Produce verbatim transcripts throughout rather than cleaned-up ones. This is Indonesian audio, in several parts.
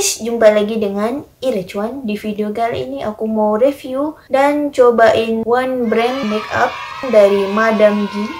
guys, jumpa lagi dengan Ira Chwan. Di video kali ini aku mau review dan cobain one brand makeup dari Madame Gie.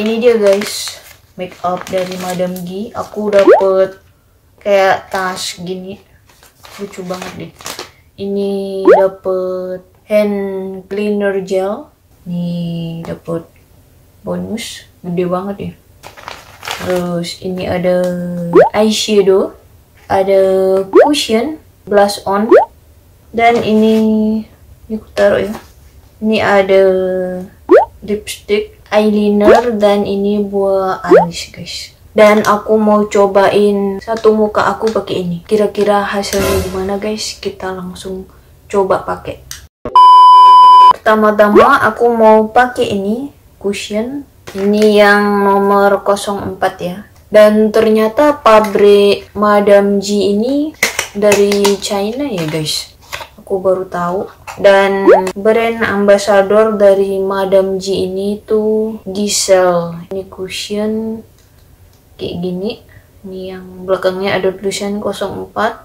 Ini dia guys, makeup dari Madame Gie. Aku dapet kayak tas gini, lucu banget deh. Ini dapet hand cleaner gel. Nih dapet bonus, gede banget ya. Terus ini ada eyeshadow, ada cushion, blush on, dan ini ini aku taruh ya. Ini ada lipstick, eyeliner, dan ini buah alis guys. Dan aku mau cobain satu muka aku pakai ini. Kira-kira hasilnya gimana guys? Kita langsung coba pakai. Pertama-tama aku mau pakai ini cushion. Ini yang nomor nol empat ya. Dan ternyata pabrik Madame Gie ini dari China ya guys. Aku baru tahu. Dan brand ambassador dari Madame Gie ini tuh Diesel. Ini cushion kayak gini. Ini yang belakangnya ada tulisan nol empat.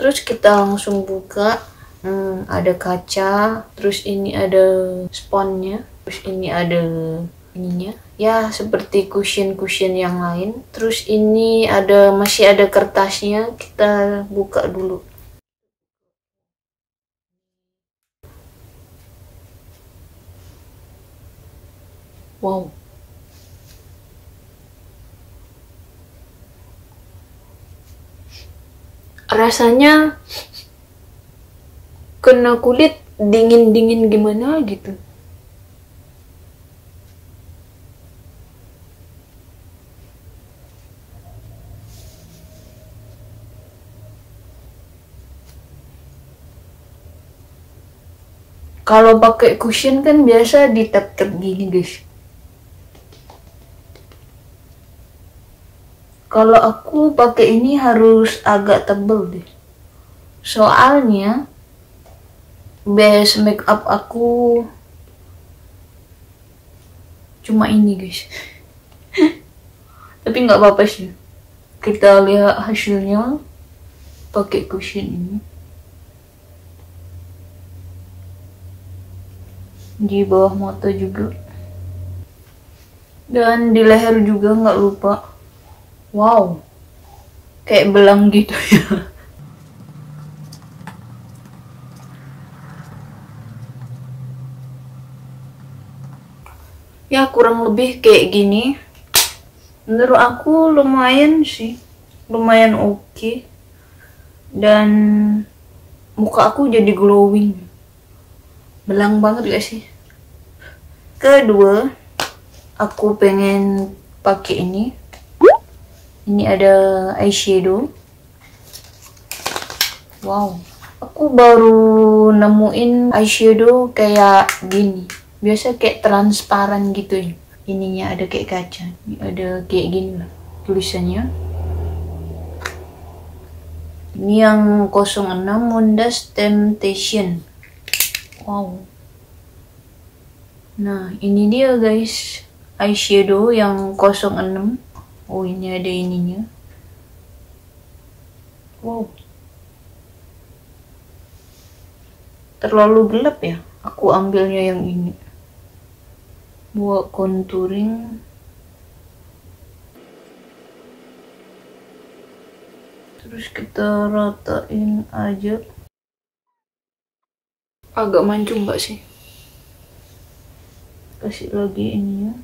Terus kita langsung buka. Hmm, ada kaca. Terus ini ada sponnya. Terus ini ada ininya. Ya, seperti cushion-cushion yang lain. Terus ini ada masih ada kertasnya, kita buka dulu. Wow. Rasanya kena kulit dingin-dingin gimana gitu. Kalau pakai cushion kan biasa di tap-tap gini guys. Kalau aku pakai ini harus agak tebel deh. Soalnya base makeup aku cuma ini guys. Tapi nggak apa-apa sih. Kita lihat hasilnya pakai cushion ini. Di bawah mata juga, dan di leher juga nggak lupa. Wow, kayak belang gitu ya. Ya kurang lebih kayak gini. Menurut aku lumayan sih, lumayan oke okay. Dan muka aku jadi glowing, belang banget gak sih. Kedua, aku pengen pakai ini. Ini ada eyeshadow. Wow, aku baru nemuin eyeshadow kayak gini. Biasa kayak transparan gitu ya. Ininya ada kayak kaca. Ini ada kayak gini lah tulisannya. Ini yang nol enam, Monda Temptation. Wow. Nah, ini dia guys, eyeshadow yang nol enam. Oh, ini ada ininya. Wow. Terlalu gelap ya. Aku ambilnya yang ini. Buat contouring. Terus kita ratain aja. Agak mancung gak sih? Kasih lagi ininya.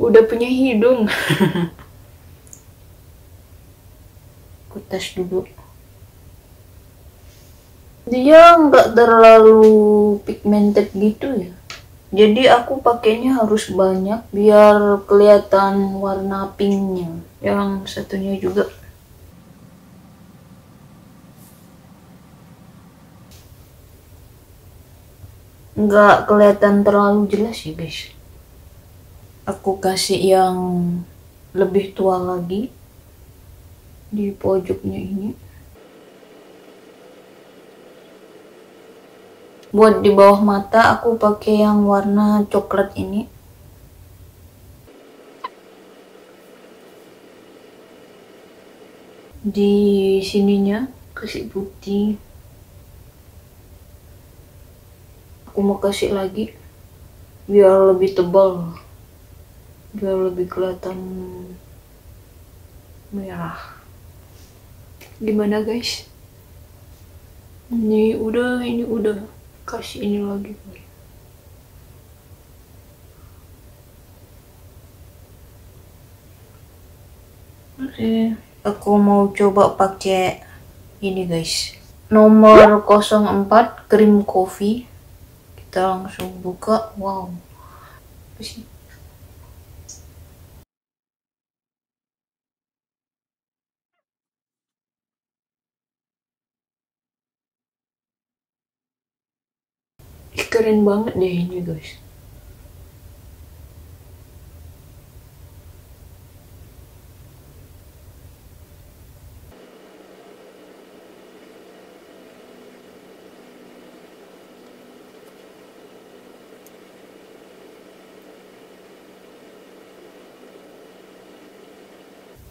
Udah punya hidung. Aku tes dulu. Dia nggak terlalu pigmented gitu ya. Jadi aku pakainya harus banyak biar kelihatan warna pinknya. Yang satunya juga. Nggak kelihatan terlalu jelas ya guys. Aku kasih yang lebih tua lagi di pojoknya ini. Buat di bawah mata aku pakai yang warna coklat ini. di sininya, kasih putih. Aku mau kasih lagi biar lebih tebal, biar lebih kelihatan merah. Gimana guys? Ini udah, ini udah. Kasih ini lagi. Oke, aku mau coba pakai ini guys, nomor nol empat krim coffee. Kita langsung buka. Wow, apa sih? Keren banget deh ini guys.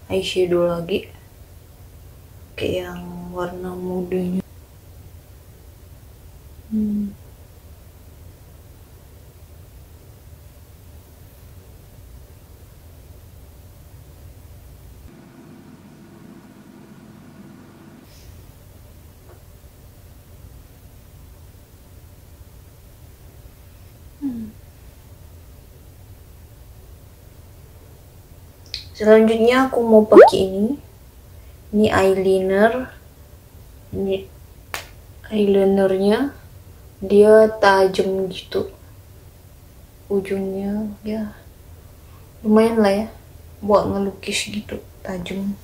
Eyeshadow lagi, kayak yang warna mudanya. Hmm. Selanjutnya aku mau pakai ini, ini eyeliner, ini eyelinernya dia tajam gitu, ujungnya ya lumayan lah ya, buat ngelukis gitu tajam.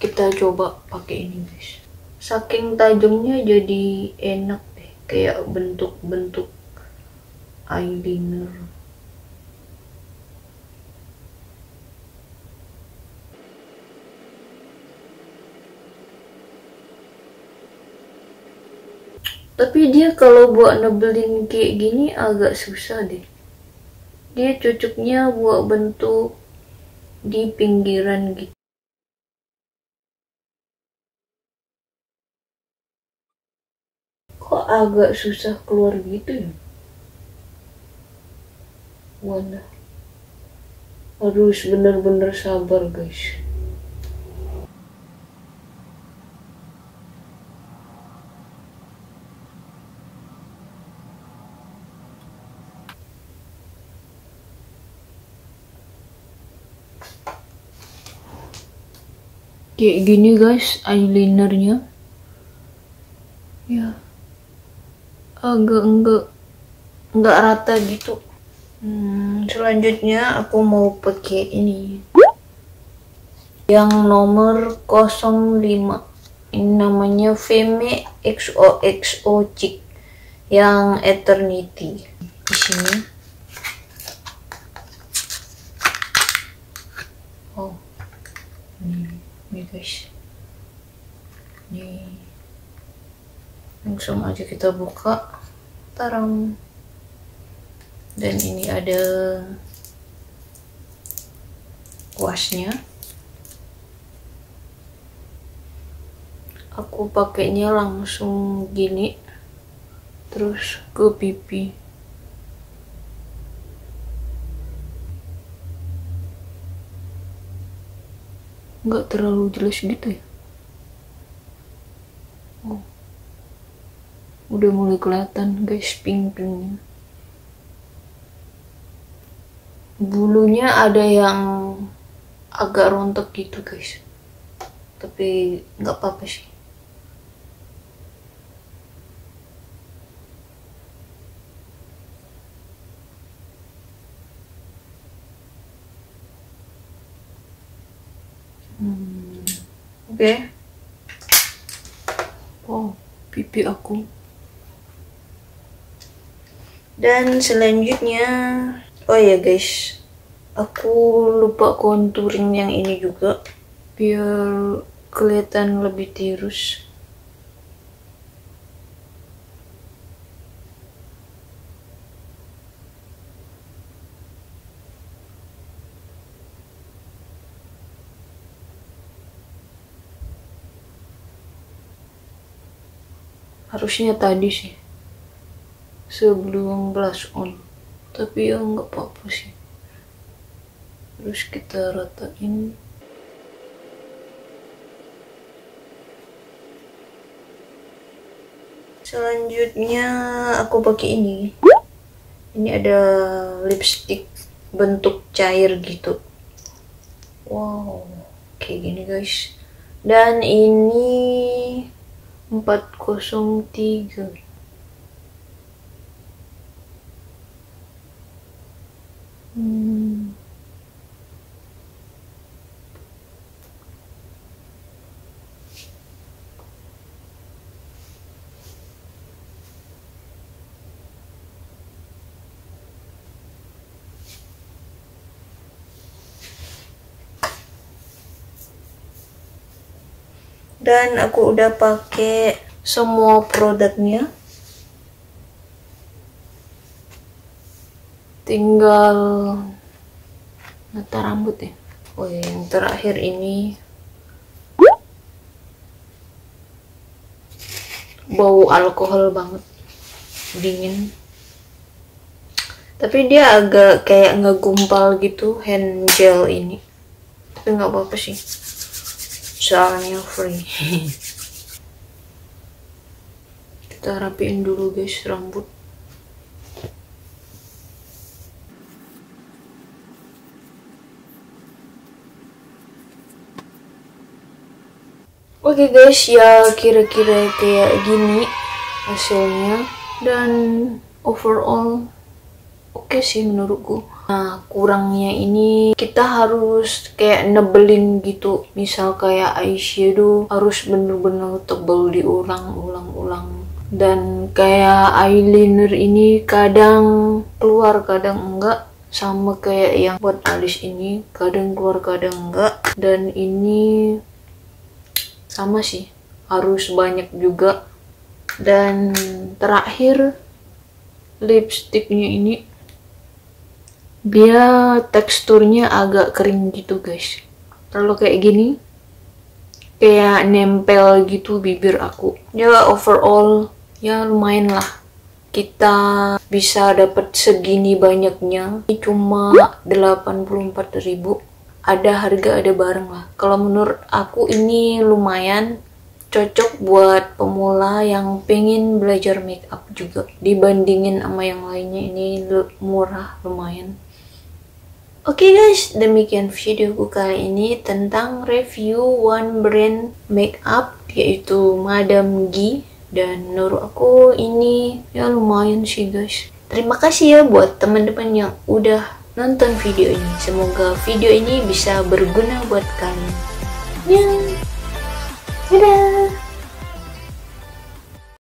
Kita coba pakai ini guys, saking tajamnya jadi enak deh, kayak bentuk-bentuk eyeliner. Tapi dia kalau buat nebelin kayak gini agak susah deh. Dia cocoknya buat bentuk di pinggiran gitu. Kok agak susah keluar gitu ya? Wanda. Harus benar-benar sabar guys. Kayak gini guys eyelinernya ya, agak enggak enggak rata gitu. Hmm, selanjutnya aku mau pakai ini yang nomor nol lima, ini namanya Femme X O X O Chic yang Eternity. Di sini oh ini ini guys, ini langsung aja kita buka, tarang. Dan ini ada kuasnya. Aku pakainya langsung gini, terus ke pipi. Nggak terlalu jelas gitu ya. Oh, udah mulai kelihatan guys pink-pinknya. Bulunya ada yang agak rontok gitu guys, tapi nggak apa-apa sih. Hmm. Oke. Okay. Wow, pipi aku. Dan selanjutnya, oh ya guys, aku lupa contouring yang ini juga, biar kelihatan lebih tirus. Harusnya tadi sih, sebelum blush on, tapi ya nggak apa-apa sih. Terus kita ratain. Selanjutnya aku pakai ini. Ini ada lipstick bentuk cair gitu. Wow, kayak gini guys. Dan ini empat nol tiga. Hmm. Dan aku udah pakai semua produknya. Tinggal nata rambut ya. Oh ya, yang terakhir ini bau alkohol banget, dingin. Tapi dia agak kayak ngegumpal gitu hand gel ini. Tapi nggak apa-apa sih, soalnya free. Kita rapiin dulu guys rambut. Oke okay guys, ya kira-kira kayak gini hasilnya, dan overall oke okay sih menurutku. Nah, kurangnya ini kita harus kayak nebelin gitu, misal kayak eyeshadow harus bener-bener tebel diulang-ulang-ulang, dan kayak eyeliner ini kadang keluar kadang enggak, sama kayak yang buat alis ini kadang keluar kadang enggak, dan ini sama sih, harus banyak juga. Dan terakhir lipstiknya ini dia teksturnya agak kering gitu guys. Kalau kayak gini kayak nempel gitu bibir aku. Ya overall ya lumayan lah, kita bisa dapat segini banyaknya. Ini cuma delapan puluh empat ribu. Ada harga ada barang lah. Kalau menurut aku ini lumayan cocok buat pemula yang pengen belajar make up juga. Dibandingin sama yang lainnya ini murah lumayan. Oke okay guys, demikian videoku kali ini tentang review one brand make up yaitu Madame Gie, dan menurut aku ini ya lumayan sih guys. Terima kasih ya buat teman-teman yang udah nonton video ini. Semoga video ini bisa berguna buat kalian. Ya. Dadah.